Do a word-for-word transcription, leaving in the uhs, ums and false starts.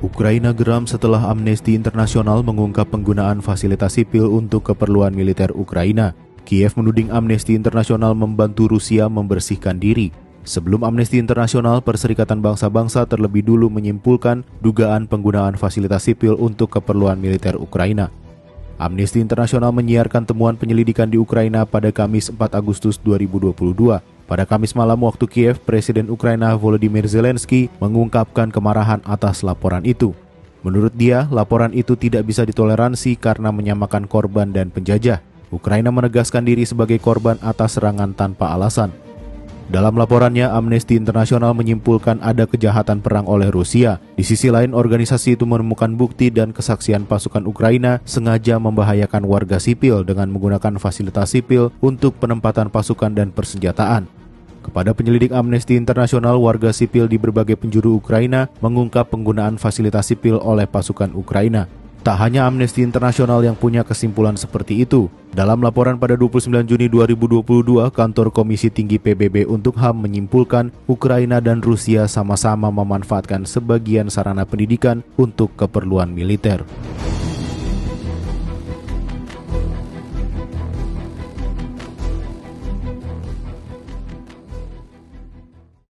Ukraina geram setelah Amnesty International mengungkap penggunaan fasilitas sipil untuk keperluan militer Ukraina. Kiev menuding Amnesty International membantu Rusia membersihkan diri. Sebelum Amnesty International, Perserikatan Bangsa-Bangsa terlebih dulu menyimpulkan dugaan penggunaan fasilitas sipil untuk keperluan militer Ukraina. Amnesty International menyiarkan temuan penyelidikan di Ukraina pada Kamis empat Agustus dua ribu dua puluh dua. Pada Kamis malam waktu Kiev, Presiden Ukraina Volodymyr Zelensky mengungkapkan kemarahan atas laporan itu. Menurut dia, laporan itu tidak bisa ditoleransi karena menyamakan korban dan penjajah. Ukraina menegaskan diri sebagai korban atas serangan tanpa alasan. Dalam laporannya, Amnesty International menyimpulkan ada kejahatan perang oleh Rusia. Di sisi lain, organisasi itu menemukan bukti dan kesaksian pasukan Ukraina sengaja membahayakan warga sipil dengan menggunakan fasilitas sipil untuk penempatan pasukan dan persenjataan. Kepada penyelidik Amnesty International, warga sipil di berbagai penjuru Ukraina mengungkap penggunaan fasilitas sipil oleh pasukan Ukraina. Tak hanya Amnesty International yang punya kesimpulan seperti itu. Dalam laporan pada dua puluh sembilan Juni dua ribu dua puluh dua, Kantor Komisi Tinggi P B B untuk H A M menyimpulkan Ukraina dan Rusia sama-sama memanfaatkan sebagian sarana pendidikan untuk keperluan militer.